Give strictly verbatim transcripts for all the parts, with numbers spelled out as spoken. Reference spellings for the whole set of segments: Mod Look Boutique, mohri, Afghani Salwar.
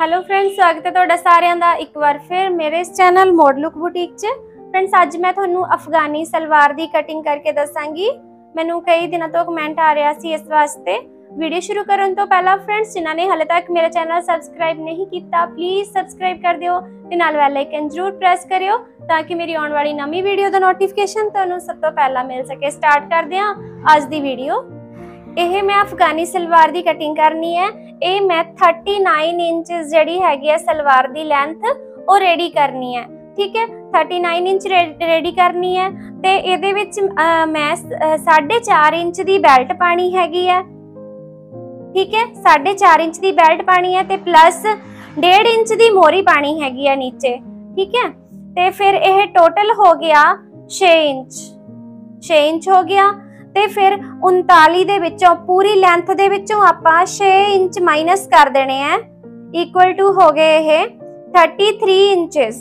Hello friends, स्वागत है तुहाडा सारियां दा एक बार फिर मेरे इस चैनल मॉड लुक बुटीक च। फ्रेंड्स अज मैं तुहानू अफगानी सलवार दी कटिंग करके दसांगी। मैनू कई दिनों तो कमेंट आ रहा सी, इस वास्ते वीडियो शुरू करन तो पहला फ्रेंड्स जिन्होंने हाले तक मेरा चैनल सबसक्राइब नहीं किया प्लीज़ सबसक्राइब कर दिओ ते नाल बेल आइकन जरूर प्रेस करियो ताकि मेरी आने वाली नवी वीडियो का नोटिफिकेशन तुहानू सब तो पहला मिल सके। स्टार्ट करदे हां अज दी वीडियो। यह मैं अफगानी सलवार की कटिंग करनी है। ये मैं थर्टी नाइन इंच जी है सलवार की लेंथ और रेडी करनी है, ठीक है। थर्टी नाइन इंच रेडी करनी है तो ये मैं साढ़े चार इंच की बैल्ट पानी हैगी है, ठीक है। साढ़े चार इंच की बैल्ट पानी है तो प्लस डेढ़ इंच की मोहरी पानी हैगी है नीचे, ठीक है। तो फिर यह टोटल हो गया छे इंच, छे इंच हो गया। ते फिर उनताली दे विचों पूरी लेंथ दे विचों आपां छे इंच माइनस कर देने हैं, इक्वल टू हो गए ये तैंतीस इंचेस,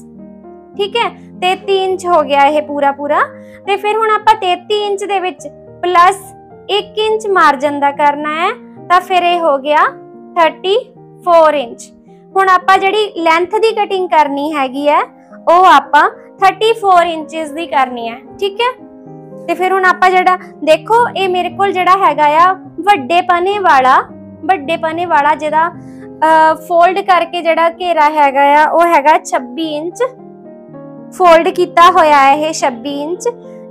ठीक है। तैंतीस इंच हो गया ये पूरा पूरा। ते फिर हुण आपां तैंतीस इंच दे विच प्लस एक इंच मार्जन दा करना है तां फिर ये हो गया चौंतीस इंच। हुण आपां जिहड़ी लेंथ दी कटिंग करनी हैगी है ओह आपां चौंतीस इंचेस दी करनी है, ठीक है। ते फिर हुण आपां जिहड़ा देखो ये मेरे कोल जिहड़ा हैगा आ वड्डे पने वाला, वड्डे पने वाला जिहड़ा फोल्ड करके जिहड़ा घेरा हैगा आ ओह हैगा छब्बी इंच, फोल्ड कीता होया है ये छब्बी इंच,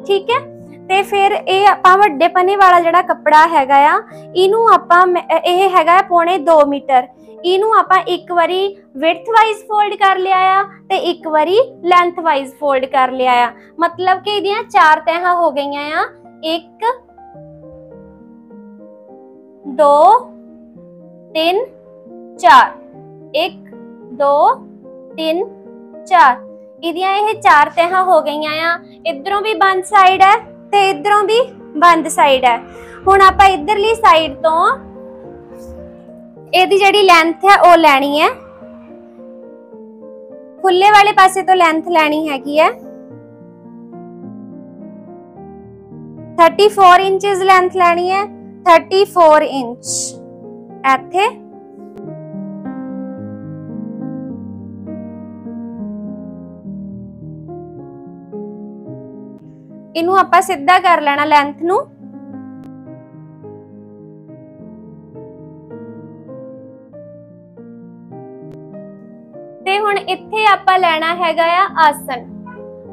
ठीक है। ते फिर ये आपां वड्डे पने वाला जिहड़ा कपड़ा हैगा आ इनू आपां ये हैगा पौने दो मीटर। इनू आपां एक वारी विड्थ वाइज फोल्ड कर लिया आ ते एक वारी लेंथ वाइज फोल्ड कर लिया आ, मतलब कि इहदियां चार तहां हो गईयां आ, एक दो तीन चार, एक दो तीन चार, इहदियां यह चार तहां हो गईयां आ। इधरों भी बंद साइड है ते इधरों भी बंद साइड है। हुण आपां इधरली साइड तो एदी जड़ी लेंथ है ओ लेनी है, खुले वाले पासे तो लेंथ लेनी हैगी है चौंतीस इंचेस लेंथ लेनी है, चौंतीस इंच एथे। इनू आपां सीधा कर लेना लेंथ नू। हुण इत्थे आपां लेना हैगा आसन,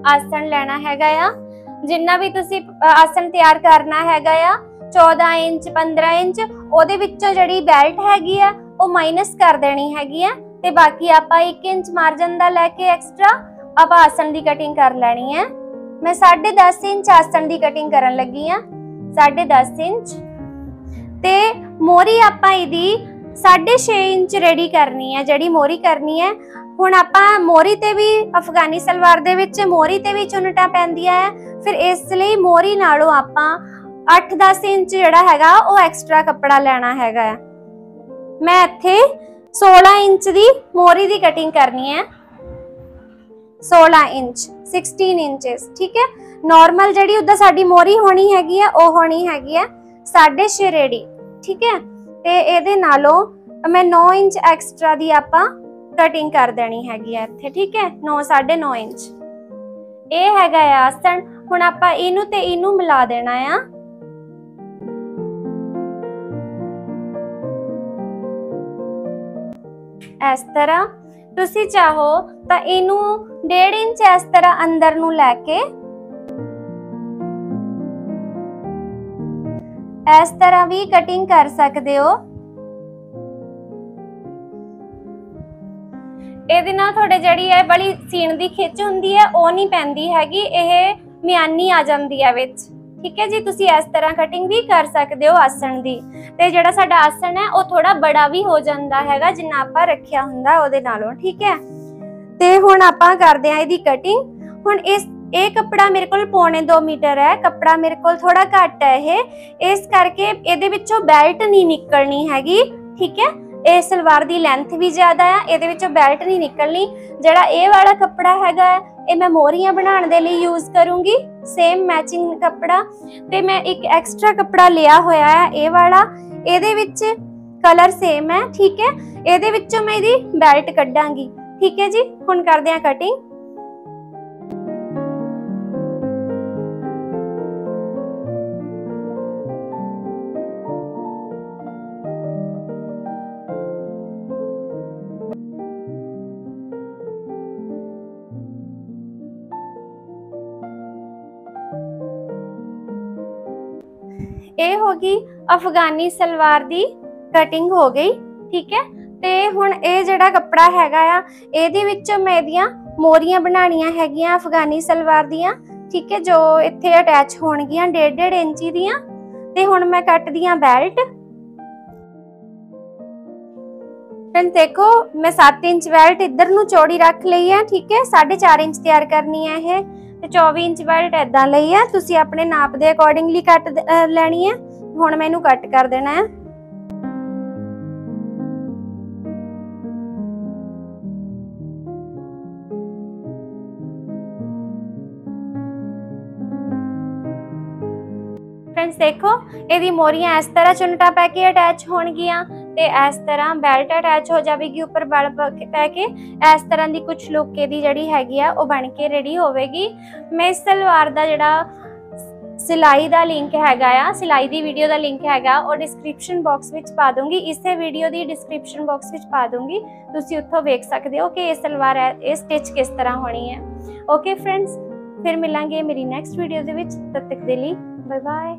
आसन लेना हैगा आ जिन्ना भी तुसी आसन तैयार करना हैगा आ चौदह इंच पंद्रह इंच ओहदे विच्चों जड़ी बेल्ट हैगी आ ओ माइनस कर देनी हैगी आ ते बाकी आपां एक इंच मार्जिन दा लेके एक्स्ट्रा आपां आसन दी कटिंग कर लेनी है। मैं साढ़े दस इंच आसन दी कटिंग करन लगी आ, साढ़े दस इंच। ते मोहरी आपां इहदी साढ़े छे इंच रेडी करनी है जिहड़ी मोहरी करनी है। हुण आपां मोहरी ते भी अफगानी सलवार दे विच मोहरी ते भी चुन्नटां पैंदियां है, फिर इसलिए मोहरी नालों आपां अठ दस इंच जिहड़ा हैगा ओह एक्स्ट्रा कपड़ा लेना हैगा। मैं इत्थे सोलह इंच दी मोहरी दी कटिंग करनी है, सोलह इंच सोलह इंचेस, ठीक है। नॉर्मल जिहड़ी उदा साडी मोहरी होनी हैगी है ओह होनी हैगी है साढ़े छे रेडी, ठीक है। ते इहदे नालों मैं नौ इंच एक्स्ट्रा दी आपां कटिंग कर देनी हैगी है इत्थे, ठीक है। नौ साढ़े नौ इंच ये हैगा आसन। हुण आपां इनू ते इनू मिला देना है। इस तरह तुसी चाहो तो इनू डेढ़ इंच इस तरह अंदर नू लैके इस तरह भी कटिंग कर सकते हो। ਇਹਦੇ ਨਾਲ ਤੁਹਾਡੇ ਜਿਹੜੀ ਹੈ ਬੜੀ ਸੀਨ ਦੀ ਖਿੱਚ ਹੁੰਦੀ ਹੈ ਉਹ ਨਹੀਂ ਪੈਂਦੀ ਹੈਗੀ, ਇਹ ਮਿਆਨੀ ਆ ਜਾਂਦੀ ਹੈ ਵਿੱਚ, ਠੀਕ ਹੈ ਜੀ। ਤੁਸੀਂ ਇਸ ਤਰ੍ਹਾਂ ਕਟਿੰਗ ਵੀ ਕਰ ਸਕਦੇ ਹੋ ਆਸਣ ਦੀ। ਤੇ ਜਿਹੜਾ ਸਾਡਾ ਆਸਣ ਹੈ ਉਹ ਥੋੜਾ ਬੜਾ ਵੀ ਹੋ ਜਾਂਦਾ ਹੈਗਾ ਜਿੰਨਾ ਆਪਾਂ ਰੱਖਿਆ ਹੁੰਦਾ ਉਹਦੇ ਨਾਲੋਂ, ਠੀਕ ਹੈ। ਤੇ ਹੁਣ ਆਪਾਂ ਕਰਦੇ ਹਾਂ ਇਹਦੀ ਕਟਿੰਗ। ਹੁਣ ਇਸ ਇਹ ਕੱਪੜਾ ਮੇਰੇ ਕੋਲ ਪੌਣੇ ਦੋ ਮੀਟਰ ਹੈ, ਕੱਪੜਾ ਮੇਰੇ ਕੋਲ ਥੋੜਾ ਘੱਟ ਹੈ ਇਹ, ਇਸ ਕਰਕੇ ਇਹਦੇ ਵਿੱਚੋਂ ਬੈਲਟ ਨਹੀਂ ਨਿਕਲਣੀ ਹੈਗੀ, ਠੀਕ ਹੈ। ਇਹ ਸਲਵਾਰ ਦੀ ਲੈਂਥ ਵੀ ਜ਼ਿਆਦਾ ਆ ਇਹਦੇ ਵਿੱਚੋਂ ਬੈਲਟ ਨਹੀਂ ਨਿਕਲਣੀ। ਜਿਹੜਾ ਇਹ ਵਾਲਾ ਕੱਪੜਾ ਹੈਗਾ ਇਹ ਮੈਂ ਮੋਰੀਆਂ ਬਣਾਉਣ ਦੇ ਲਈ ਯੂਜ਼ ਕਰੂੰਗੀ, ਸੇਮ ਮੈਚਿੰਗ ਕੱਪੜਾ। ਤੇ ਮੈਂ ਇੱਕ ਐਕਸਟਰਾ ਕੱਪੜਾ ਲਿਆ ਹੋਇਆ ਹੈ ਇਹ ਵਾਲਾ, ਇਹਦੇ ਵਿੱਚ ਕਲਰ ਸੇਮ ਹੈ, ਠੀਕ ਹੈ। ਇਹਦੇ ਵਿੱਚੋਂ ਮੈਂ ਇਹਦੀ ਬੈਲਟ ਕੱਢਾਂਗੀ। ठीक है जी, हुण करदे आ कटिंग। ये होगी अफगानी सलवार दी कटिंग हो गई। ठीक है, ते हुण ये जिहड़ा कपड़ा हैगा आ इहदे विचों मैं इहदियां मोरियां बनाणियां हैगियां अफगानी सलवार दियां। ठीक है, जो इत्थे अटैच होणगियां डेढ़ डेढ़ इंची दियां। ते हुण मैं कटदी आ बेल्ट। फ्रेंड्स देखो, मैं सात इंच बेल्ट इधर नू चौड़ी रख लई है। ठीक है, साढ़े चार इंच तैयार करनी है ये, ते चौबीस इंच बेल्ट इदां लई है। तुसीं अपने नाप दे अकॉर्डिंगली कट लैणी है। हुण मैं इहनू कट कर देना है। फ्रेंड्स देखो, यदि मोरियां इस तरह चुनटा पैके अटैच होणगियां ते इस तरह बेल्ट अटैच हो जाएगी उपर बल पैके। इस तरह की कुछ लुक दी जड़ी हैगी आ वो बन के रेडी होवेगी। मैं इस सलवार दा जड़ा सिलाई दा लिंक हैगा आ, सिलाई दी वीडियो दा लिंक हैगा और डिस्क्रिप्शन बॉक्स विच पा दूंगी। इसे वीडियो दी डिस्क्रिप्शन बॉक्स विच पा दूंगी, तुसीं उत्थों देख सकदे हो कि ये सलवार ये स्टिच किस तरह होनी है। ओके फ्रेंड्स, फिर मिलांगे मेरी नैक्सट वीडियो दे विच। तद तक दे लई बाय बाय।